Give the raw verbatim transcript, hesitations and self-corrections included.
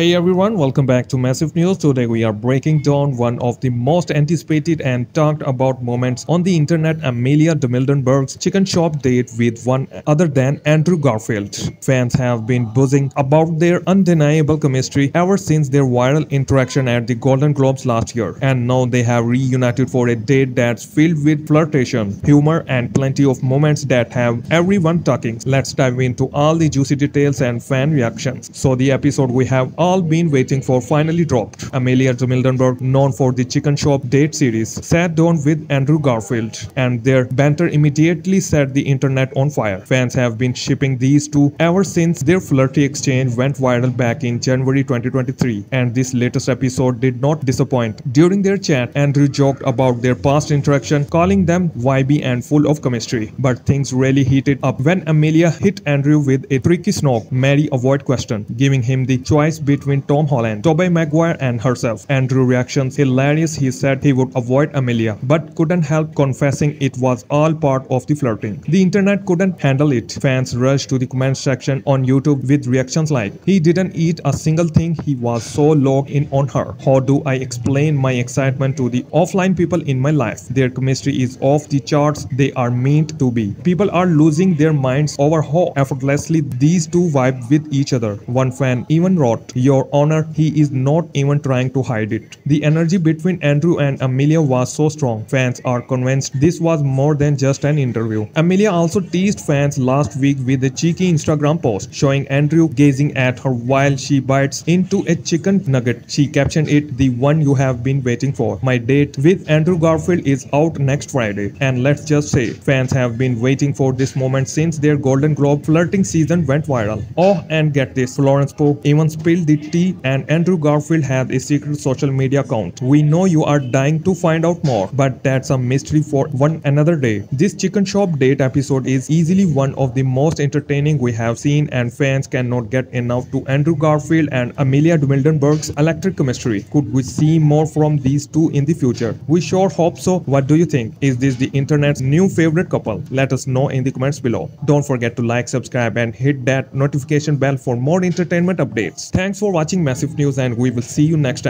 Hey everyone, welcome back to Massive News. Today we are breaking down one of the most anticipated and talked about moments on the internet, Amelia Dimoldenberg's Chicken Shop Date with one other than Andrew Garfield. Fans have been buzzing about their undeniable chemistry ever since their viral interaction at the Golden Globes last year. And now they have reunited for a date that's filled with flirtation, humor and plenty of moments that have everyone talking. Let's dive into all the juicy details and fan reactions. So the episode we have all been waiting for finally dropped. Amelia Dimoldenberg, known for the Chicken Shop Date series, sat down with Andrew Garfield, and their banter immediately set the internet on fire. Fans have been shipping these two ever since their flirty exchange went viral back in January twenty twenty-three, and this latest episode did not disappoint. During their chat, Andrew joked about their past interaction, calling them vibey and full of chemistry. But things really heated up when Amelia hit Andrew with a tricky snog, marry avoid question, giving him the choice between between Tom Holland, Tobey Maguire and herself. Andrew reactions hilarious. He said he would avoid Amelia, but couldn't help confessing it was all part of the flirting. The internet couldn't handle it. Fans rushed to the comment section on YouTube with reactions like, he didn't eat a single thing, he was so locked in on her. How do I explain my excitement to the offline people in my life? Their chemistry is off the charts. They are meant to be. People are losing their minds over how effortlessly these two vibe with each other. One fan even wrote, Your Honor, he is not even trying to hide it. The energy between Andrew and Amelia was so strong. Fans are convinced this was more than just an interview. Amelia also teased fans last week with a cheeky Instagram post showing Andrew gazing at her while she bites into a chicken nugget. She captioned it, "The one you have been waiting for. My date with Andrew Garfield is out next Friday." And let's just say, fans have been waiting for this moment since their Golden Globe flirting season went viral. Oh, and get this, Florence Pugh even spilled the T and Andrew Garfield has a secret social media account. We know you are dying to find out more, but that's a mystery for one another day. This Chicken Shop Date episode is easily one of the most entertaining we have seen, and fans cannot get enough to Andrew Garfield and Amelia Dimoldenberg's electric chemistry. Could we see more from these two in the future? We sure hope so. What do you think? Is this the internet's new favorite couple? Let us know in the comments below. Don't forget to like, subscribe and hit that notification bell for more entertainment updates. Thanks for watching Massive News, and we will see you next time.